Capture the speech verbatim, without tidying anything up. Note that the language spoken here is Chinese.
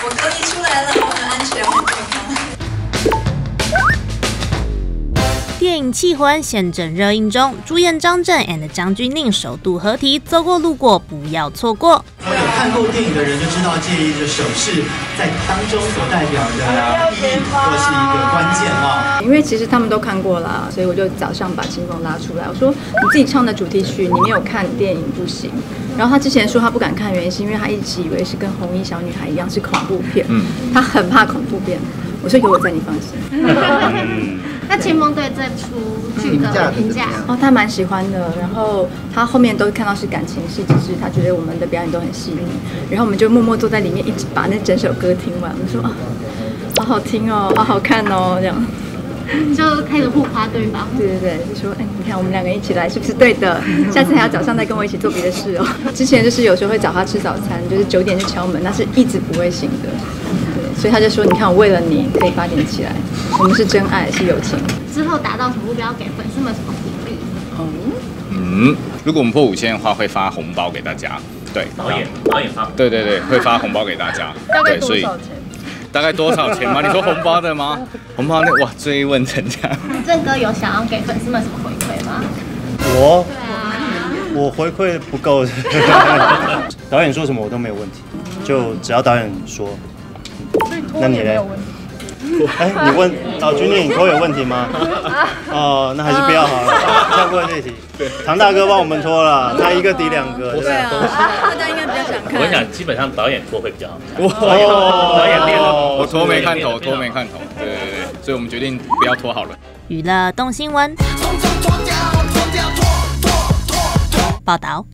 我隔离出来了，我很安全，很健康。电影《緝魂》现正热映中，主演张震 and 张钧甯首度合体，走过路过不要错过。有看过电影的人就知道，这一个手势在当中所代表的意义或是一个关键啊。因为其实他们都看过了，所以我就早上把清风拉出来，我说你自己唱的主题曲，你没有看电影不行。 然后他之前说他不敢看，原因是因为他一直以为是跟红衣小女孩一样是恐怖片，嗯、他很怕恐怖片。我说有我在，你放心。那清风对这出剧的评价？哦，他蛮喜欢的。然后他后面都看到是感情戏，只是他觉得我们的表演都很细腻。然后我们就默默坐在里面，一直把那整首歌听完。我们说啊，好好听哦，好好看哦，这样。 就开始互夸对方，对对对，就说哎，你看我们两个一起来是不是对的？下次还要早上再跟我一起做别的事哦。之前就是有时候会找他吃早餐，就是九点就敲门，那是一直不会醒的。对，所以他就说，你看我为了你可以八点起来，我们是真爱，是友情。之后达到什么目标，给粉丝们什么鼓励？哦，嗯，如果我们破五千的话，会发红包给大家。对，导演导演发，对对对，会发红包给大家。大概多少钱？ 大概多少钱吗？你说红包的吗？红包那哇，追问成这样。正哥有想要给粉丝们什么回馈吗？我对啊，我回馈不够。导演说什么我都没有问题，就只要导演说。那你嘞？哎，你问老君君，你拖有问题吗？哦，那还是不要好了，跳过这题。唐大哥帮我们拖了，他一个抵两个。对啊，大家应该比较想看。我想基本上导演拖会比较好。哦，导演练了。 我拖没看头，拖没看头，对对对，所以我们决定不要拖好了。娱乐动新闻，报道。